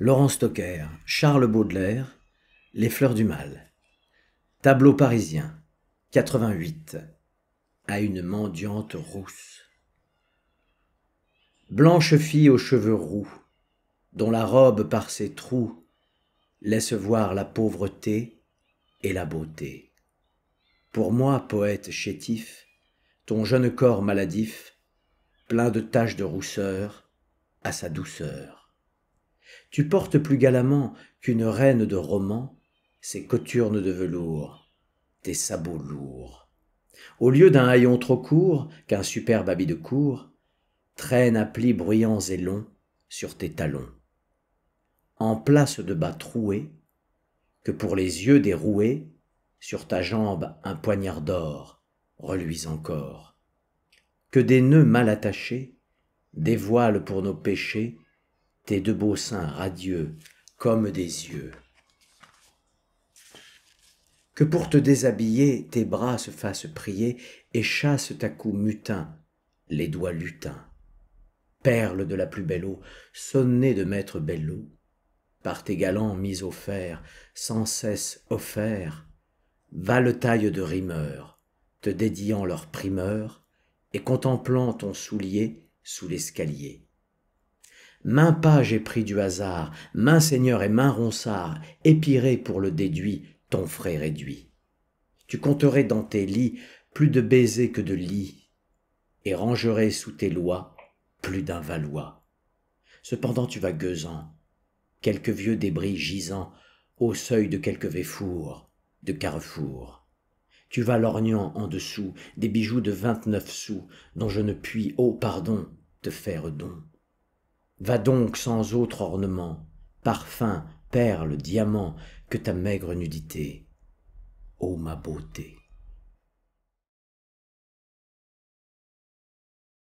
Laurent Stocker, Charles Baudelaire, Les Fleurs du Mal. Tableaux parisiens, 88. À une mendiante rousse. Blanche fille aux cheveux roux, dont la robe par ses trous laisse voir la pauvreté et la beauté. Pour moi, poète chétif, ton jeune corps maladif, plein de taches de rousseur, à sa douceur. Tu portes plus galamment qu'une reine de roman ses cothurnes de velours, tes sabots lourds. Au lieu d'un haillon trop court, qu'un superbe habit de cour, traîne à plis bruyants et longs sur tes talons. En place de bas troués, que pour les yeux des roués, sur ta jambe un poignard d'or reluise encore. Que des nœuds mal attachés dévoilent pour nos péchés tes deux beaux seins radieux comme des yeux. Que pour te déshabiller, tes bras se fassent prier et chassent à coups mutins les doigts lutins. Perles de la plus belle eau, sonnées de maître Belleau, par tes galants mis au fer, sans cesse offerts, valetaille de rimeurs, te dédiant leur primeur et contemplant ton soulier sous l'escalier. Maint pas j'ai pris du hasard, maint seigneur et maint Ronsard, épiré pour le déduit, ton frais réduit. Tu compterais dans tes lits plus de baisers que de lits, et rangerais sous tes lois plus d'un Valois. Cependant tu vas gueusant, quelques vieux débris gisant au seuil de quelques Véfour, de carrefour. Tu vas lorgnant en dessous des bijoux de 29 sous dont je ne puis, oh pardon, te faire don. Va donc sans autre ornement, parfum, perles, diamants, que ta maigre nudité, ô ma beauté.